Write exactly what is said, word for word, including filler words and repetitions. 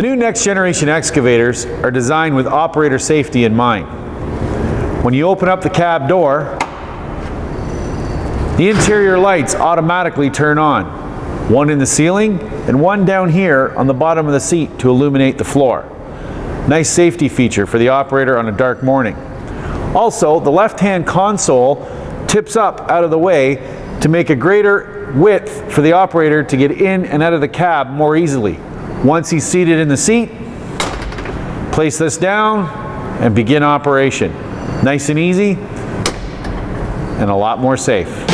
The new next generation excavators are designed with operator safety in mind. When you open up the cab door, the interior lights automatically turn on, one in the ceiling and one down here on the bottom of the seat to illuminate the floor. Nice safety feature for the operator on a dark morning. Also, the left-hand console tips up out of the way to make a greater width for the operator to get in and out of the cab more easily. Once he's seated in the seat, place this down and begin operation. Nice and easy, and a lot more safe.